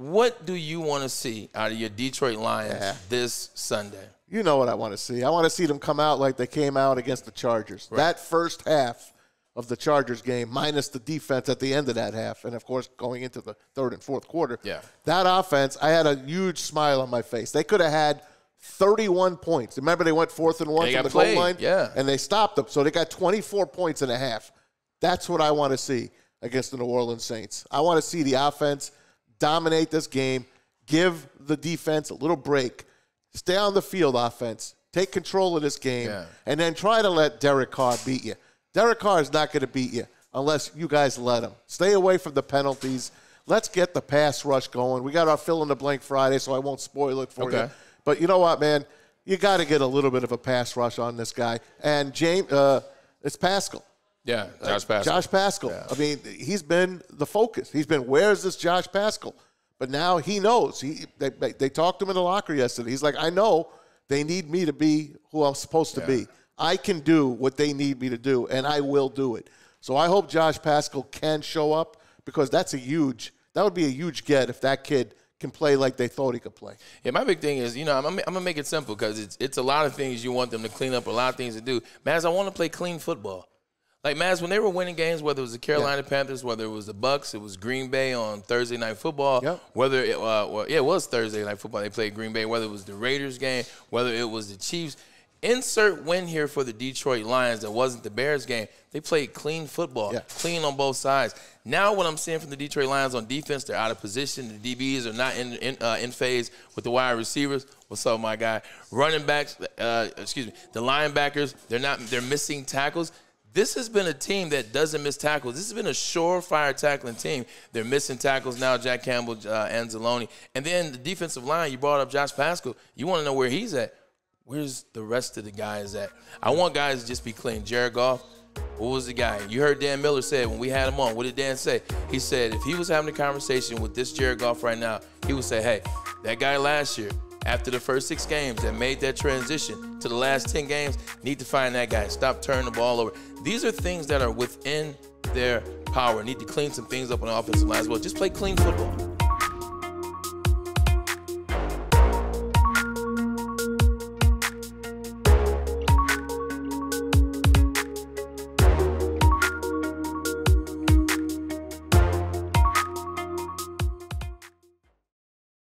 What do you want to see out of your Detroit Lions this Sunday? You know what I want to see. I want to see them come out like they came out against the Chargers. Right. That first half of the Chargers game, minus the defense at the end of that half, and, of course, going into the third and fourth quarter, that offense, I had a huge smile on my face. They could have had 31 points. Remember, they went 4th and 1 from the goal line, and they stopped them, so they got 24 points and a half. That's what I want to see against the New Orleans Saints. I want to see the offense dominate this game, give the defense a little break, stay on the field offense, take control of this game, and then try to let Derek Carr beat you. Derek Carr is not going to beat you unless you guys let him. Stay away from the penalties. Let's get the pass rush going. We got our fill-in-the-blank Friday, so I won't spoil it for you. But you know what, man? You got to get a little bit of a pass rush on this guy. And James, it's Pascal. Yeah, Josh Pascal. Josh Pascal. Yeah. I mean, he's been the focus. He's been, where's this Josh Pascal? But now he knows. They talked to him in the locker yesterday. He's like, I know they need me to be who I'm supposed to be. I can do what they need me to do, and I will do it. So I hope Josh Pascal can show up, because that's a huge – that would be a huge get if that kid can play like they thought he could play. Yeah, my big thing is, you know, I'm going to make it simple, because it's a lot of things you want them to clean up, a lot of things to do. Maz, I want to play clean football. Like, Maz, when they were winning games, whether it was the Carolina Panthers, whether it was the Bucs, it was Green Bay on Thursday Night Football, whether it it was Thursday Night Football, they played Green Bay, whether it was the Raiders game, whether it was the Chiefs. Insert win here for the Detroit Lions that wasn't the Bears game. They played clean football, clean on both sides. Now what I'm seeing from the Detroit Lions on defense, they're out of position. The DBs are not in phase with the wide receivers. What's up, my guy? Running backs, the linebackers, they're missing tackles. This has been a team that doesn't miss tackles. This has been a surefire tackling team. They're missing tackles now, Jack Campbell, Anzalone. And then the defensive line, you brought up Josh Pascal. You want to know where he's at. Where's the rest of the guys at? I want guys to just be clean. Jared Goff, what was the guy? You heard Dan Miller say when we had him on. What did Dan say? He said if he was having a conversation with this Jared Goff right now, he would say, hey, that guy last year, after the first 6 games that made that transition to the last 10 games, need to find that guy. Stop turning the ball over. These are things that are within their power. Need to clean some things up on the offensive line as well. Just play clean football.